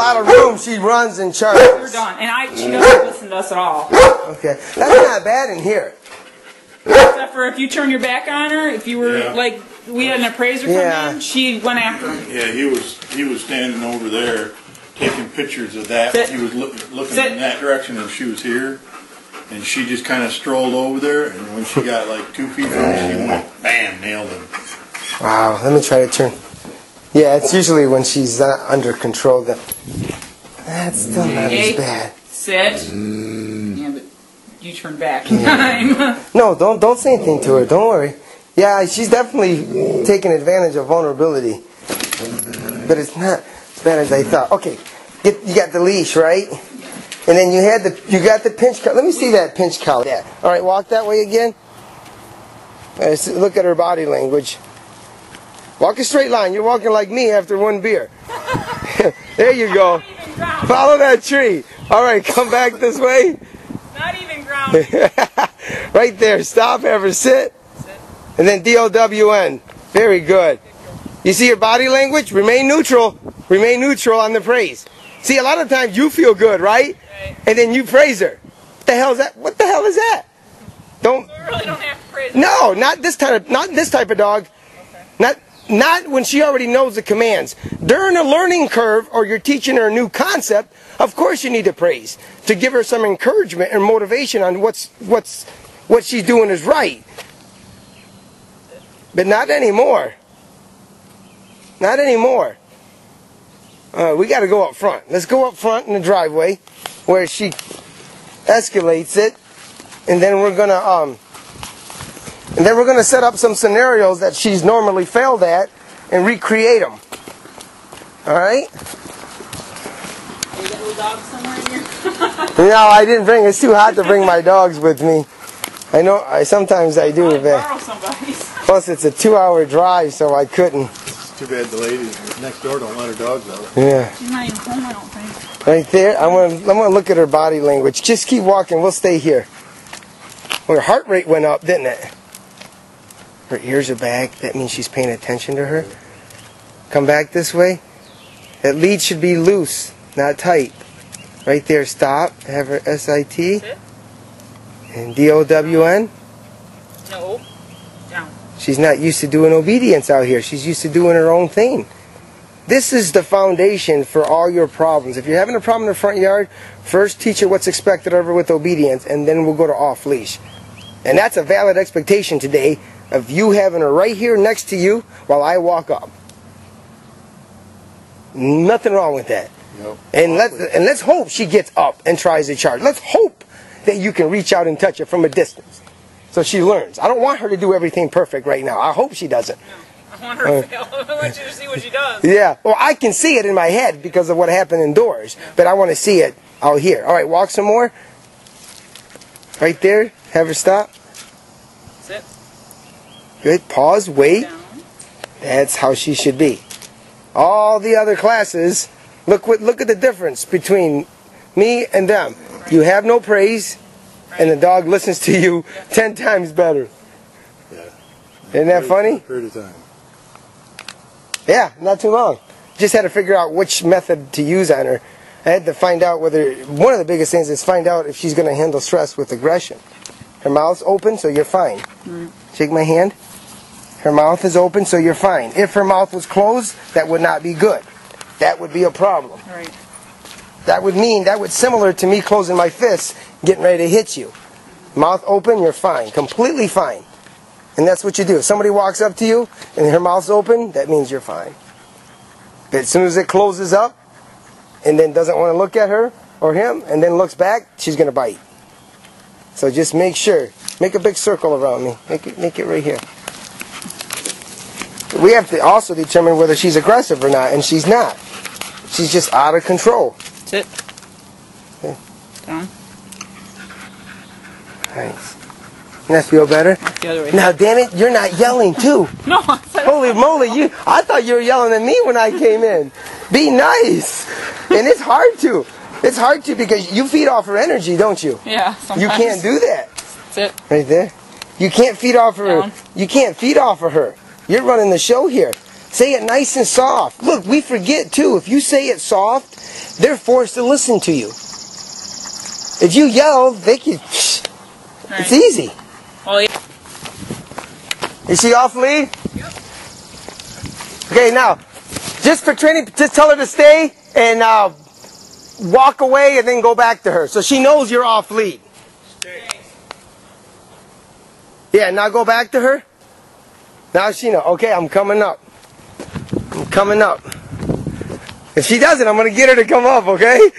Out of room, she runs and churns. We're done, and she doesn't listen to us at all. Okay, that's not bad in here. Except for if you turn your back on her, if you were like, we had an appraiser come in, she went after him. Yeah, he was standing over there taking pictures of that. Sit. He was looking in that direction, and she was here, and she just kind of strolled over there. And when she got like 2 feet from him, she went bam, nailed him. Wow, let me try to turn. Yeah, it's usually when she's not under control that that's still not as bad. Sit. Yeah, but you turn back in time. No, don't say anything to her. Don't worry. Yeah, she's definitely taking advantage of vulnerability, but it's not as bad as I thought. Okay, you got the leash right, and then you had you got the pinch collar. Let me see that pinch collar. Yeah. All right, walk that way again. Look at her body language. Walk a straight line. You're walking like me after one beer. There you go. Follow that tree. All right, come back this way. Not even grounded. Right there. Stop, ever sit. And then D-O-W-N. Very good. You see your body language? Remain neutral. Remain neutral on the praise. See, a lot of times you feel good, right? And then you praise her. What the hell is that? What the hell is that? Don't. So we really don't have to praise her. No, not this type of dog. Okay. Not when she already knows the commands. During a learning curve or you're teaching her a new concept, of course you need to praise to give her some encouragement and motivation on what she's doing is right. But not anymore. Not anymore. We got to go up front. Let's go up front in the driveway where she escalates it, and then we're going to set up some scenarios that she's normally failed at and recreate them. All right? Are you got little dogs somewhere in here? No, I didn't bring. It's too hot to bring my dogs with me. I know. Sometimes I do. I'll borrow somebody's. Plus, it's a 2-hour drive, so I couldn't. It's too bad the lady next door don't let her dogs out. Yeah. She's not even home, I don't think. Right there. I'm gonna look at her body language. Just keep walking. We'll stay here. Well, her heart rate went up, didn't it? Her ears are back. That means she's paying attention to her. Come back this way. That lead should be loose, not tight. Right there, stop. Have her S-I-T. And D-O-W-N. No. Down. She's not used to doing obedience out here. She's used to doing her own thing. This is the foundation for all your problems. If you're having a problem in the front yard, first teach her what's expected of her with obedience, and then we'll go to off-leash. And that's a valid expectation today. Of you having her right here next to you while I walk up. Nothing wrong with that. Nope. And let's hope she gets up and tries to charge. Let's hope that you can reach out and touch her from a distance so she learns. I don't want her to do everything perfect right now. I hope she doesn't. No, I want her to fail. I want you to see what she does. Yeah. Well, I can see it in my head because of what happened indoors, but I want to see it out here. All right, walk some more. Right there. Have her stop. Sit. Good. Pause. Wait. That's how she should be. All the other classes, look at the difference between me and them. You have no praise, and the dog listens to you 10 times better. Yeah. Isn't that funny? Period of time. Yeah, not too long. Just had to figure out which method to use on her. I had to find out whether, one of the biggest things is find out if she's going to handle stress with aggression. Her mouth's open, so you're fine. Shake my hand. Her mouth is open, so you're fine. If her mouth was closed, that would not be good. That would be a problem. Right. That would similar to me closing my fists, getting ready to hit you. Mouth open, you're fine. Completely fine. And that's what you do. If somebody walks up to you and her mouth's open, that means you're fine. But as soon as it closes up and then doesn't want to look at her or him and then looks back, she's going to bite. So just make sure. Make a big circle around me. Make it right here. We have to also determine whether she's aggressive or not, and she's not. She's just out of control. That's it. Yeah. Down. Nice. Doesn't that feel better? The other way. Now, damn it, you're not yelling, too. No, I said holy moly, I thought you were yelling at me when I came in. Be nice. And it's hard to. It's hard to because you feed off her energy, don't you? Yeah, sometimes. You can't do that. That's it. Right there. You can't feed off of her. You can't feed off of her. You're running the show here. Say it nice and soft. Look, we forget too. If you say it soft, they're forced to listen to you. If you yell, they can... Right. It's easy. Oh, yeah. Is she off lead? Yep. Okay, now, just for training, just tell her to stay and walk away and then go back to her. So she knows you're off lead. Stay. Yeah, now go back to her. Now she knows. Okay, I'm coming up. I'm coming up. If she doesn't, I'm going to get her to come up, okay?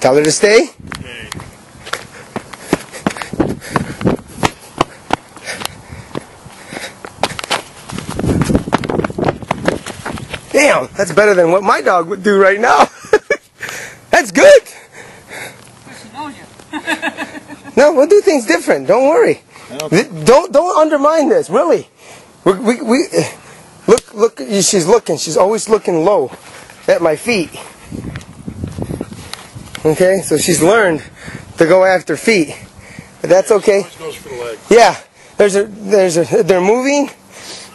Tell her to stay. Okay. Damn, that's better than what my dog would do right now. That's good. She knows you. No, we'll do things different. Don't worry. Okay. Don't undermine this. Really, we look. She's looking. She's always looking low at my feet. Okay, so she's learned to go after feet, but that's okay. Yeah, they're moving,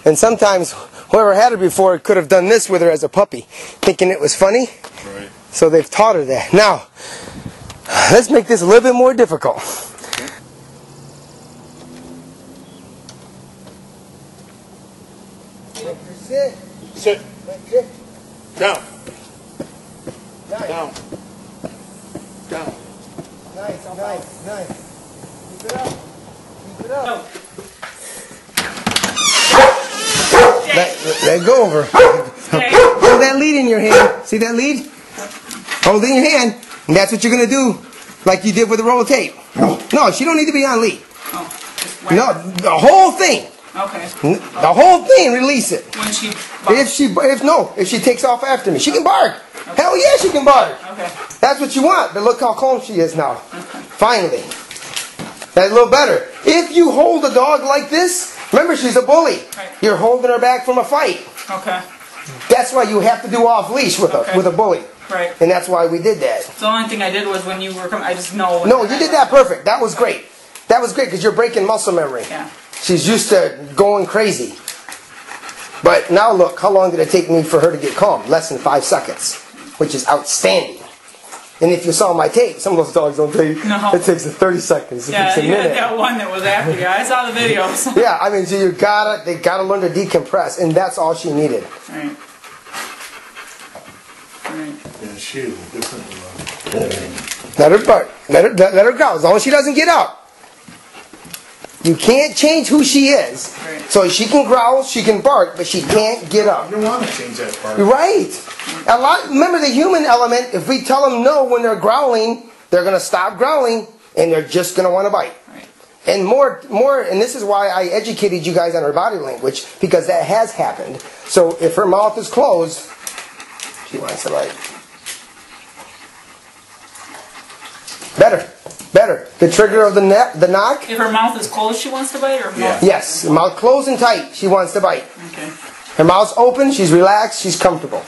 and sometimes whoever had her before could have done this with her as a puppy, thinking it was funny. Right. So they've taught her that. Now, let's make this a little bit more difficult. Sit. Sit. Down. Down. Down. Down. Nice, nice, nice. Keep it up. Keep it up. Let go over. Hold that lead in your hand. See that lead? Hold it in your hand. And that's what you're going to do, like you did with the roll of tape. No, she don't need to be on lead. No, the whole thing. Okay. The whole thing, release it. When she barks. If she takes off after me, she can bark. Okay. Hell yeah, she can bark. Okay. That's what you want. But look how calm she is now. Okay. Finally, that's a little better. If you hold a dog like this, remember she's a bully. Right. You're holding her back from a fight. Okay. That's why you have to do off leash with a bully. Right. And that's why we did that. So the only thing I did was when you were coming, I just know. No, you did that perfect. That was great. That was great because you're breaking muscle memory. Yeah. She's used to going crazy. But now look, how long did it take me for her to get calm? Less than 5 seconds, which is outstanding. And if you saw my tape, some of those dogs don't take, no. It takes 30 seconds. Yeah, you had that one that was after you. I saw the videos. Yeah, I mean, so they gotta learn to decompress, and that's all she needed. Right. Right. Yeah, she is a different. Let her go, as long as she doesn't get up. You can't change who she is. Right. So she can growl, she can bark, but she can't get up. You don't want to change that part. Right. A lot. Remember the human element, if we tell them no when they're growling, they're going to stop growling, and they're just going to want to bite. Right. And and this is why I educated you guys on her body language, because that has happened. So if her mouth is closed, she wants to bite. Better. Better. The trigger of the knock. If her mouth is closed, she wants to bite? Or yeah. Yes. Mouth closed and tight, she wants to bite. Okay. Her mouth's open, she's relaxed, she's comfortable.